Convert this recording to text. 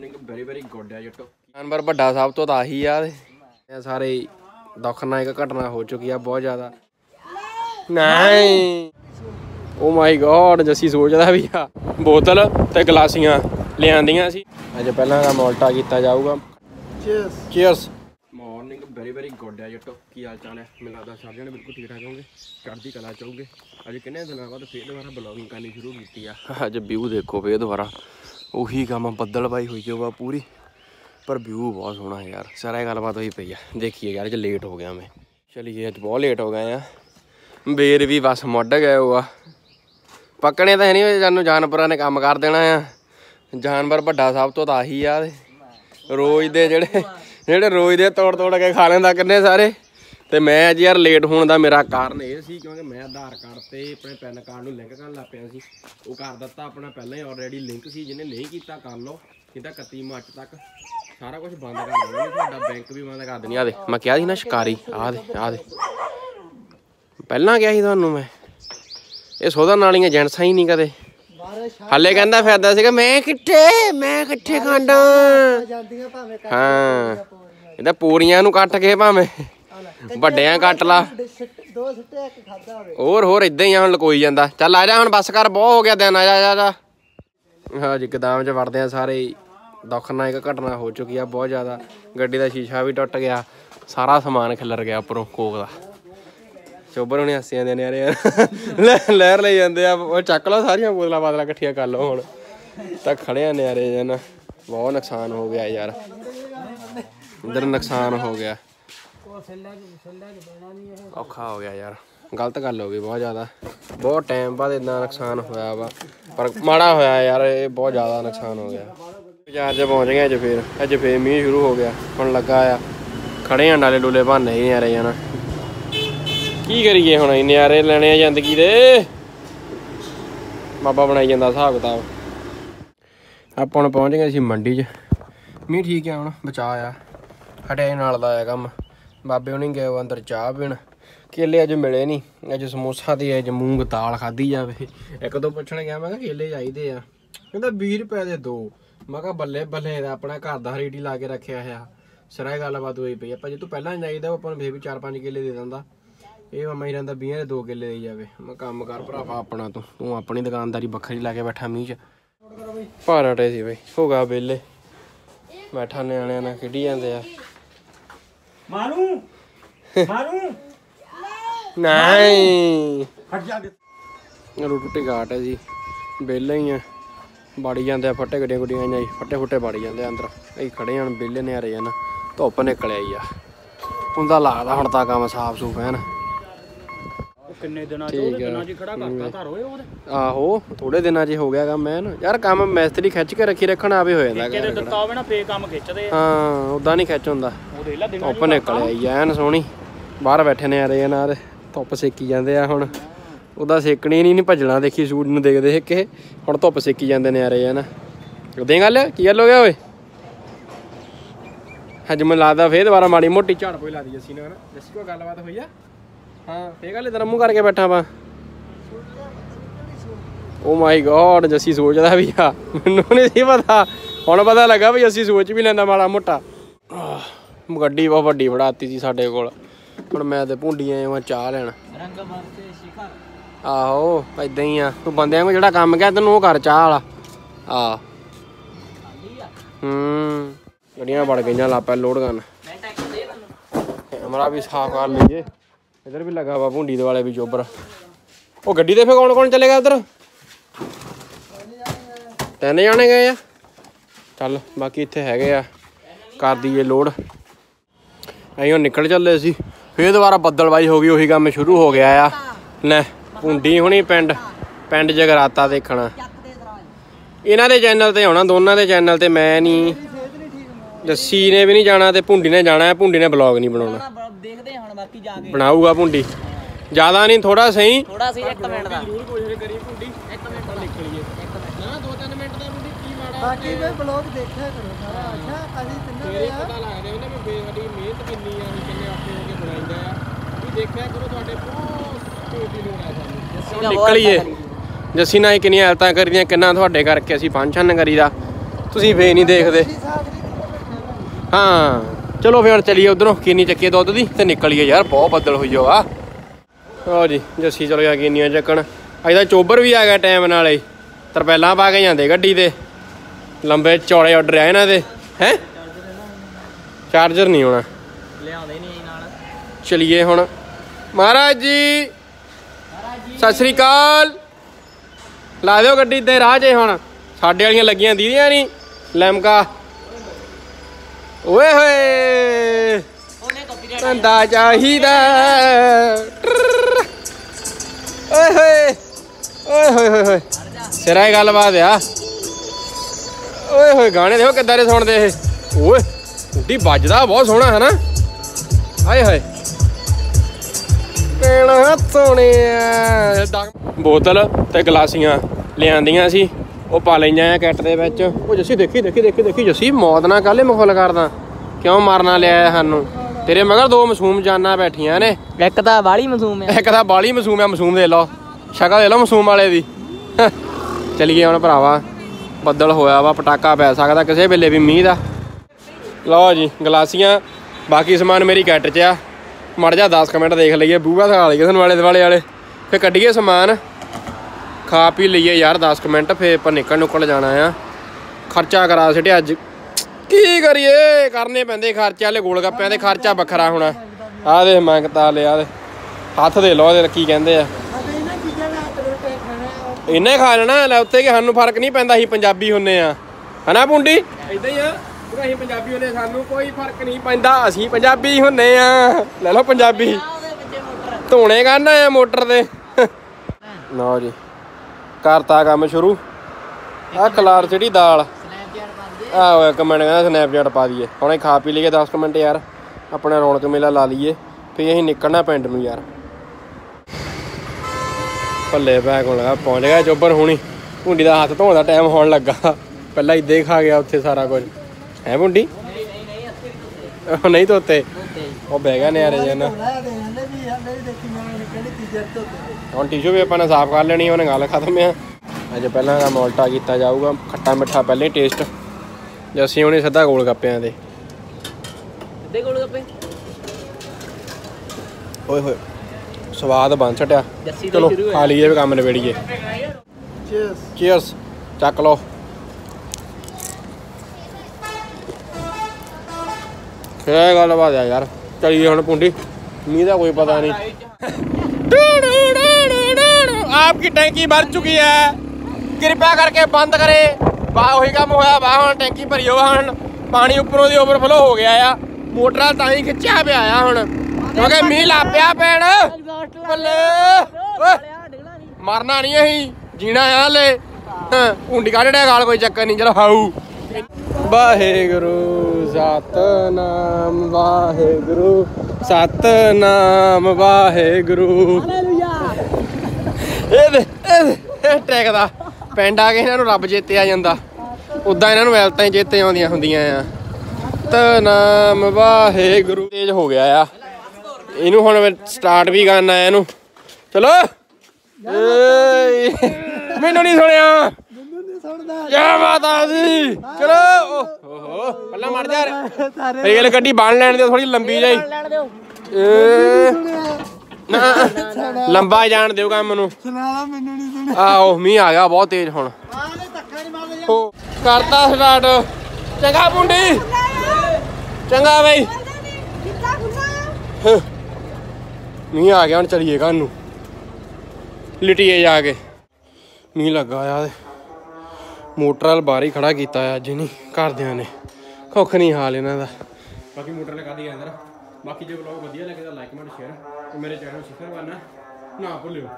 Something very very good ਹੈ ਜੱਟੋ। ਜਾਨਵਰ ਵੱਡਾ ਸਭ ਤੋਂ ਤਾਂ ਆਹੀ ਆ। ਸਾਰੇ ਦੁਖਨਾਇਕ ਘਟਨਾ ਹੋ ਚੁੱਕੀ ਆ ਬਹੁਤ ਜ਼ਿਆਦਾ। ਨਹੀਂ ਓ ਮਾਈ ਗੋਡ, ਜੱਸੀ ਸੋਚਦਾ ਵੀ ਆ ਬੋਤਲ ਤੇ ਗਲਾਸੀਆਂ ਲਿਆਂਦੀਆਂ ਸੀ। ਅੱਜ ਪਹਿਲਾਂ ਦਾ ਮੋਲਟਾ ਕੀਤਾ ਜਾਊਗਾ। Cheers cheers. Morning very very good ਹੈ ਜੱਟੋ। ਕੀ ਹਾਲ ਚਾਲ ਹੈ? ਮੈਨੂੰ ਲੱਗਦਾ ਸਾਰਿਆਂ ਨੇ ਬਿਲਕੁਲ ਠੀਕ ਠਾਕ ਹੋਗੇ, ਚੜ੍ਹਦੀ ਕਲਾ ਚਾਹੋਗੇ। ਅੱਜ ਕਿੰਨੇ ਦਿਨਾਂ ਬਾਅਦ ਫੇਰ ਦੁਬਾਰਾ ਬਲੌਗਿੰਗ ਕਰਨੀ ਸ਼ੁਰੂ ਕੀਤੀ ਆ। ਅੱਜ ਵਿਊ ਦੇਖੋ ਫੇਰ ਦੁਬਾਰਾ ਉਹੀ ਕੰਮ, ਬੱਦਲ ਬਾਈ ਹੋਈ ਜਾਊਗਾ ਪੂਰੀ, पर व्यू बहुत सोहना है यार। सारा गलबात वही पई है। देखिए यार, आज लेट हो गया मैं, चलिए आज बहुत लेट हो गए हैं। बेर भी बस मुड़ गए हुआ पकने तो है नहीं, जानू जानवर ने काम कर देना है। जानवर बड़ा सब तो आही यार, रोज़ दे जेड़े जेड़े रोज़ दे तोड़ तोड़ के खा लेंदा किन्ने सारे। तो मैं अज यार लेट होने का मेरा कारण यह सी क्योंकि मैं आधार कार्ड से अपने पैन कार्ड में लिंक कर लग पाया सी। वो कर दिता अपना पहले ही ऑलरेडी लिंक सी, जिन्हें नहीं किया कर लो, नहीं तो 31 मार्च तक सारा कुछ बंद कर देना, बैंक भी बंद कर देनी। आ दे मैं क्या थी ना शिकारी, आ दे पहला क्या ही थानू मैं ये सोधा नालियां जैनसा ही नहीं कदे। हले कहना फायदा सीगा मैं किट्ठे खांडा। हाँ इहदा पूरियां नू कट के भावें ਵੱਡਿਆਂ ਕੱਟ ਲਾ ਦੋ ਸਿੱਟੇ ਇੱਕ ਖਾਦਾ ਹੋਵੇ ਹੋਰ ਇਦਾਂ ਹੀ ਹੁਣ ਲਕੋਈ ਜਾਂਦਾ। ਚੱਲ ਆ ਜਾ ਹੁਣ ਬਸ ਕਰ, ਬਹੁਤ ਹੋ ਗਿਆ ਦਿਨ, ਆ ਜਾ। ਹਾਂ ਜੀ ਗਦਾਮ 'ਚ ਵੜਦੇ ਆ। ਸਾਰੇ ਦੁਖਨਾਇਕ ਘਟਨਾ ਹੋ ਚੁੱਕੀ ਆ ਬਹੁਤ ਜ਼ਿਆਦਾ। ਗੱਡੀ ਦਾ ਸ਼ੀਸ਼ਾ ਵੀ ਟੁੱਟ ਗਿਆ, ਸਾਰਾ ਸਮਾਨ ਖਿਲਰ ਗਿਆ ਉੱਪਰੋਂ ਕੋਕ ਦਾ। ਚੋਬਰ ਹੁਣੇ ਹੱਸੀ ਜਾਂਦੇ ਨੇ ਯਾਰ, ਲਹਿਰ ਲਈ ਜਾਂਦੇ ਆ। ਉਹ ਚੱਕ ਲਓ ਸਾਰੀਆਂ ਬੋਤਲਾਂ ਬਾਦਲਾਂ ਇਕੱਠੀਆਂ ਕਰ ਲਓ, ਹੁਣ ਤਾਂ ਖੜਿਆ ਨਿਆਰੇ ਜਨ। ਬਹੁਤ ਨੁਕਸਾਨ ਹੋ ਗਿਆ ਯਾਰ, ਇੱਧਰ ਨੁਕਸਾਨ ਹੋ ਗਿਆ, ਔਖਾ ਹੋ ਗਿਆ ਯਾਰ। ਗਲਤ ਗੱਲ ਹੋ ਗਈ ਬਹੁਤ ਜ਼ਿਆਦਾ। ਬਹੁਤ ਟਾਈਮ ਬਾਅਦ ਇੰਨਾ ਨੁਕਸਾਨ ਹੋਇਆ ਵਾ, ਪਰ ਮਾੜਾ ਹੋਇਆ ਯਾਰ, ਇਹ ਬਹੁਤ ਜ਼ਿਆਦਾ ਨੁਕਸਾਨ ਹੋ ਗਿਆ। ਬਾਜ਼ਾਰ 'ਚ ਪਹੁੰਚ ਗਏ ਅੱਜ ਫੇਰ ਮੀਂਹ ਸ਼ੁਰੂ ਹੋ ਗਿਆ ਹੁਣ ਲੱਗਾ ਆ। ਖੜੇ ਆ ਡਾਲੇ ਡੁਲੇ ਬਹਾਨੇ ਹੀ ਨਿਆਰੇ ਜਾਣਾ, ਕੀ ਕਰੀਏ ਹੁਣ, ਇਹ ਨਿਆਰੇ ਲੈਣੇ ਆ ਜ਼ਿੰਦਗੀ ਦੇ। ਬਾਬਾ ਬਣਾਈ ਜਾਂਦਾ ਹਿਸਾਬ ਕਿਤਾਬ। ਆਪਾਂ ਹੁਣ ਪਹੁੰਚ ਗਏ ਸੀ ਮੰਡੀ 'ਚ। ਮੀਂਹ ਠੀਕ ਆ ਹੁਣ, ਬਚਾ ਆ, ਹਟਿਆ ਨਾਲ ਦਾ ਆ ਕੰਮ। ਬਾਬੇ ਉਹਨੇ ਗਏ ਉਹ ਅੰਦਰ ਚਾਹ ਪੀਣ। ਕੇਲੇ ਅੱਜ ਮਿਲੇ ਨਹੀਂ, ਅੱਜ ਸਮੋਸਾ ਤੇ ਅੱਜ ਮੂੰਗ ਦਾਲ ਖਾਧੀ ਜਾਵੇ। ਇੱਕ ਦੋ ਪੁੱਛਣ ਗਿਆ ਮੈਂ ਕਿਹਾ ਕੇਲੇ ਚਾਹੀਦੇ ਆ, ਕਹਿੰਦਾ 20 ਰੁਪਏ ਦੇ ਦੋ। ਮੈਂ ਕਿਹਾ ਬੱਲੇ ਬੱਲੇ, ਦਾ ਆਪਣਾ ਘਰ ਦਾ ਹਰੀਡੀ ਲਾ ਕੇ ਰੱਖਿਆ ਹੋਇਆ। ਸਰਾਏ ਗੱਲਬਾਤ ਹੋਈ ਪਈ ਆਪਾਂ, ਜੇ ਤੂੰ ਪਹਿਲਾਂ ਚਾਹੀਦਾ ਆਪਾਂ ਨੂੰ ਫੇਰ ਵੀ 4-5 ਕਿੱਲੇ ਦੇ ਦਿੰਦਾ। ਇਹ ਮਾਮਾ ਹੀ ਰਹਿੰਦਾ 20 ਦੇ 2 ਕਿੱਲੇ ਦੇ ਜਾਵੇ। ਮੈਂ ਕੰਮ ਕਰ ਭਰਾਵਾ ਆਪਣਾ, ਤੂੰ ਆਪਣੀ ਦੁਕਾਨਦਾਰੀ ਵੱਖਰੀ ਲਾ ਕੇ ਬੈਠਾ ਮੀਂਹ 'ਚ। ਭਾਰਾ ਟੇ ਸੀ ਬਈ, ਹੋ ਗਿਆ ਵਿਹਲੇ ਬੈਠਾ, ਨਿਆਣਿਆਂ ਨਾਲ ਖੇਡੀ ਜਾਂਦੇ ਆ। ਮਾਰੂ ਨਹੀਂ ਹਟ ਜਾ। ਰੋਟੀ ਘਾਟ ਹੈ ਜੀ, ਵਿਹਲੇ ਹੀ ਆ, ਬਾੜੀ ਜਾਂਦੇ ਆ ਫੱਟੇ, ਗੱਡੀਆਂ ਗੁੱਡੀਆਂ ਆਈਆਂ ਜੀ, ਫੱਟੇ ਬਾੜੀ ਜਾਂਦੇ ਆ ਅੰਦਰ। ਅਸੀਂ ਖੜੇ ਹਾਂ ਵਿਹਲੇ ਨਿਆਰੇ ਜਾਣਾ, ਧੁੱਪ ਨਿਕਲ ਆਈ ਆ। ਹੁੰਦਾ ਲੱਗਦਾ ਹੁਣ ਤਾਂ ਕੰਮ ਸਾਫ ਸੂਫ ਐਨ। ਕਿੰਨੇ ਦਿਨਾਂ ਚ ਖੜਾ ਕਰਤਾ ਘਰ ਹੋਏ ਉਹਦੇ? ਆਹੋ ਥੋੜੇ ਦਿਨਾਂ ਚ ਹੋ ਗਿਆ ਕੰਮ ਐਨ ਯਾਰ। ਕੰਮ ਮਿਸਤਰੀ ਖਿੱਚ ਕੇ ਰੱਖੀ ਰੱਖਣ ਆਵੇ ਹੋ ਜਾਂਦਾ, ਕਿਤੇ ਦਿੱਤਾ ਹੋਵੇ ਨਾ ਫੇਰ ਕੰਮ ਖਿੱਚਦੇ ਆ। ਹਾਂ ਉਦਾਂ ਨਹੀਂ ਖਿੱਚ ਹੁੰਦਾ। ਧੁੱਪ ਨਿਕਲ ਆਈ ਐਨ ਸੋਹਣੀ, ਬਾਹਰ ਬੈਠੇ ਨੇ ਨਿਆਰੇ ਜਾਣਾ, ਧੁੱਪ ਸੇਕੀ ਜਾਂਦੇ ਆ ਹੁਣ। ਉਹਦਾ ਸੇਕਣੀ ਨਹੀਂ ਭੱਜਣਾ, ਦੇਖੀ ਸੂਟ ਨੂੰ ਦੇਖਦੇ ਸੀ ਕਿ ਹੁਣ ਧੁੱਪ ਸੇਕੀ ਜਾਂਦੇ ਨੇ ਨਿਆਰੇ ਜਾਣਾ। ਉਦਾਂ ਗੱਲ ਕੀ ਗੱਲ ਹੋ ਗਿਆ ਓਏ? ਅੱਜ ਮੈਨੂੰ ਲੱਗਦਾ ਫੇਰ ਦੁਬਾਰਾ ਮਾੜੀ ਮੋਟੀ ਝਾੜ ਪੋਈ ਲਾ ਦੀ ਅਸੀਂ ਨਾ। ਦੱਸੀ ਕੋਈ ਗੱਲਬਾਤ ਹੋਈ ਆ? ਹਾਂ ਫੇਰ ਗੱਲ ਇਧਰ ਮੂੰਹ ਕਰਕੇ ਬੈਠਾ ਵਾ। ਓ ਮਾਈ ਗੋਡ, ਜੱਸੀ ਸੋਚਦਾ ਵੀ ਆ, ਮੈਨੂੰ ਨਹੀਂ ਸੀ ਪਤਾ, ਹੁਣ ਪਤਾ ਲੱਗਾ ਵੀ ਅਸੀਂ ਸੋਚ ਵੀ ਲੈਂਦਾ ਮਾੜਾ ਮੋਟਾ। ਗੱਡੀ ਬਹੁਤ ਵੱਡੀ ਫੜਾਤੀ ਸੀ ਸਾਡੇ ਕੋਲ, ਹੁਣ ਮੈਂ ਤੇ ਭੁੰਡੀ ਆਏ ਹਾਂ ਚਾਹ ਲੈਣ। ਆਹੋ ਏਦਾਂ ਹੀ ਆ, ਤੂੰ ਬੰਦਿਆਂ ਨੂੰ ਜਿਹੜਾ ਕੰਮ ਕਿਹਾ ਤੈਨੂੰ ਉਹ ਕਰ, ਚਾਹ ਵਾਲਾ। ਆ ਗੱਡੀਆਂ ਵੜ ਗਈਆਂ ਲਾਪਾ ਲੋਡ ਕਰਨ। ਕੈਮਰਾ ਵੀ ਸਾਫ਼ ਕਰ ਲਈਏ, ਇੱਧਰ ਵੀ ਲੱਗਾ ਵਾ ਭੁੰਡੀ ਦੇ ਵਾਲੇ ਵੀ ਚੋਬਰ। ਉਹ ਗੱਡੀ ਤੇ ਫੇਰ ਕੌਣ ਚਲੇਗਾ ਉੱਧਰ? 3 ਜਾਣੇ ਗਏ ਆ। ਚੱਲ ਬਾਕੀ ਇੱਥੇ ਹੈਗੇ ਆ, ਕਰ ਦਈਏ ਲੋਡ। ਅਸੀਂ ਹੁਣ ਨਿਕਲ ਚੱਲੇ ਸੀ, ਫੇਰ ਦੁਬਾਰਾ ਬੱਦਲਬਾਈ ਹੋ ਗਈ, ਉਹੀ ਕੰਮ ਸ਼ੁਰੂ ਹੋ ਗਿਆ ਆ। ਲੈ ਭੁੰਡੀ ਹੁਣੀ ਪਿੰਡ ਜਗਰਾਤਾ ਦੇਖਣਾ, ਇਹਨਾਂ ਦੇ ਚੈਨਲ ਤੇ ਆਉਣਾ, ਦੋਨਾਂ ਦੇ ਚੈਨਲ ਤੇ। ਮੈਂ ਨਹੀਂ, ਜੱਸੀ ਨੇ ਵੀ ਨਹੀਂ ਜਾਣਾ ਤੇ ਭੁੰਡੀ ਨੇ ਜਾਣਾ। ਭੁੰਡੀ ਨੇ ਵਲੌਗ ਨਹੀਂ ਬਣਾਉਣਾ, ਬਣਾਊਗਾ ਭੁੰਡੀ। ਜ਼ਿਆਦਾ ਨਹੀਂ, ਥੋੜਾ ਸਹੀ, ਇੱਕ ਮਿੰਟ ਦਾ ਜ਼ਰੂਰ ਕੋਸ਼ਿਸ਼ ਕਰੀ ਭੁੰਡੀ, ਇੱਕ ਮਿੰਟ ਦਾ ਲਿਖ ਲਈਏ ਨਾ 2-3 ਮਿੰਟ ਦਾ ਭੁੰਡੀ ਕੀ ਮਾੜਾ। ਬਾਕੀ ਵੀ ਵਲੌਗ ਦੇਖਿਆ ਕਰੋ ਸਾਰਾ, ਅੱਛਾ ਅਸੀਂ ਤਿੰਨਾਂ ਦੇ ਆ, ਪਤਾ ਲੱਗਦਾ ਉਹਨਾਂ ਨੂੰ ਬੇਹੜੀ ਮਿਹਨਤ ਕਿੰਨੀ ਆ, ਕਿੰਨੇ ਆਪੇ ਹੋ ਕੇ ਬਣਾਉਂਦਾ ਆ। ਵੀ ਦੇਖਿਆ ਕਰੋ ਤੁਹਾਡੇ ਬਹੁਤ ਟੋਟੀ ਲੋੜ ਆ ਸਾਨੂੰ। ਜੱਸੀ ਨਾਲ ਕਿੰਨੀਆਂ ਹਾਲਤਾਂ ਕਰੀਦੀਆਂ, ਕਿੰਨਾ ਤੁਹਾਡੇ ਕਰਕੇ ਅਸੀਂ ਫੰਕਸ਼ਨ ਕਰੀਦਾ। तुसीं फिर नहीं देखते। हाँ चलो फिर हम चलीए उधरों किन्नी चक्की दुद्ध की तो निकलीए यार, बहुत बदल हुई हो आओ जी जस्सी चलो यार किनिया चक्कन। अजदा चोबर भी आ गया टाइम नाल ही, तरपैलां पा के जाते गड्डी ते, लंबे चौड़े ऑर्डर आए ना ते हैं। चार्जर नहीं होना चलिए हुण। महाराज जी सत श्री अकाल। ला दो गड्डी ते राह च हुण साढ़े वालियां लगियां दीदियां नहीं लैमका। ओए होए धंदा चाहिदा। ओए होए ओए होए होए सिरा ही गल्लबात आ। ओए होए गाने देखो किद्दां दे सुणदे इह। ओए ढी ਵੱਜਦਾ बहुत सोहना है ना। हाए हाए पेणा सोने बोतल ते गलासियां लियांदियां सी ਉਹ ਪਾ ਲੈਂਦੇ ਆ ਕਿੱਟ ਦੇ ਵਿੱਚ। ਉਹ ਜੱਸੀ ਦੇਖੀ ਦੇਖੀ ਦੇਖੀ ਦੇਖੀ ਜੱਸੀ ਮੌਤ ਨਾ ਕਾਲੇ ਮਖੌਲ ਕਰਦਾ, ਕਿਉਂ ਮਾਰਨਾ ਲਿਆ ਸਾਨੂੰ। ਤੇਰੇ ਮਗਰ ਦੋ ਮਾਸੂਮ ਜਾਨਾਂ ਬੈਠੀਆਂ ਨੇ, ਇੱਕ ਤਾਂ ਬਾਲੀ ਮਾਸੂਮ ਆ, ਇੱਕ ਤਾਂ ਬਾਲੀ ਮਾਸੂਮ ਆ। ਮਾਸੂਮ ਦੇ ਲਓ ਸ਼ਕਲ, ਦੇ ਲਓ ਮਾਸੂਮ ਵਾਲੇ ਦੀ। ਚਲੀਏ ਹੁਣ ਭਰਾਵਾ, ਬੱਦਲ ਹੋਇਆ ਵਾ, ਪਟਾਕਾ ਪੈ ਸਕਦਾ ਕਿਸੇ ਵੇਲੇ ਵੀ ਮੀਂਹ ਦਾ। ਲਓ ਜੀ ਗਲਾਸੀਆਂ, ਬਾਕੀ ਸਮਾਨ ਮੇਰੀ ਕਿੱਟ 'ਚ ਆ। ਮੜ ਜਾ 10 ਮਿੰਟ ਦੇਖ ਲਈਏ, ਬੂਹਾ ਦਿਖਾ ਲਈਏ ਤੁਹਾਨੂੰ ਵਾਲੇ ਦੁਆਲੇ ਵਾਲੇ, ਫਿਰ ਕੱਢੀਏ ਸਮਾਨ, खा पी लीए यार 10 मिनट, फिर पर निकल नुकल जाना है। खर्चा करा सटे अज की करिए, करने पैंदे खर्चे आले गोल गप्पे ते खर्चा बखरा होना। आ दे मंगता ले आ दे हथ दे लो दे की कहंदे आ, इन्हें खा लेना लै उत्ते कि सानू फर्क नहीं पैंदा, असीं पंजाबी हुन्ने आ है ना पुंडी, इदां ही आ पूरा। असीं पंजाबी हुन्ने, सानू कोई फर्क नहीं पैंदा, असीं पंजाबी हुन्ने आ। लै लो पंजाबी धोने करना आ मोटर ते। लो जी करता काम शुरू। आ खलार चढ़ी दाल, आओ एक मिनट कहना स्नैपचैट पा दिए। हम खा पी लीए 10 मिनट यार, अपना रौनक मेला ला लीए, फिर असीं निकलना पिंड नूं यार। भले भै को लगा पहुँच गया चोबर हुणी। भुंडी का हथ धोने का टाइम होने लगा, पहला इदा ही खा गया उत्थे सारा कुछ है। भुंडी नहीं धोते, वह बह गया नज़ारे जाना। हम टिशू पेपर ने साफ कर लेनी, उन्हें गल खत्म है। अज पहला काम उल्टा किया जाऊगा, खट्टा मिठा पहले टेस्ट। जस्सी होनी सीधा गोल गप्पे दे। ओए होए स्वाद बन छटिया। चलो खा लीए, काम निबेड़िए। चीयर्स चक लो। क्या गल बात है यार, चलिए हम पुंडी, मीह का कोई पता नहीं। आपकी टैंकी भर चुकी है, कृपया करके बंद करे। वाह वही काम होया, वाह हम टैंकी भरी हो, हम पानी उपरों की ओवरफ्लो हो गया है। मोटर ता ही खिचा पाया हम, क्योंकि मीह लापिया पैण। मरना नहीं अही, जीना है हले। ऊंडी काढ़ गाल कोई चक्कर नहीं। चलो हाऊ वाहेगुरु सतनाम, वाहेगुरु सतनाम, वाहेगुरु। टैकदा पिंड आ के इन्हों रब चेते आ जाता, उदा इन्हों वैलता ही चेते आदि होंगे। तनाम वाहेगुरु तेज हो गया आ। इनू हम स्टार्ट भी करना है इनू। चलो मैनू नहीं सुनिया जय माता दी। चलो पहला मर जा रेल गड्डी बन लैन दो, थोड़ी लंबी जाई लंबा जान दो काम। आओ मीह आ गया बहुत तेज हुण, करता स्टार्ट। चंगा पुंडी, चंगा बई। मीह आ गया हुण, चलिए घर नूं लिटिए जाके। मीह लगा आ, मोटर वाल बाहर ही खड़ा किया अज इन्हीं घरदियां ने, कुख नहीं हाल इन्हां दा। बाकी मोटर वाले काढी अंदर। बाकी जो ब्लॉग वधिया लगे तो लाइक कमेंट शेयर, मेरे चैनल सब्सक्राइब करना ना भूलियो।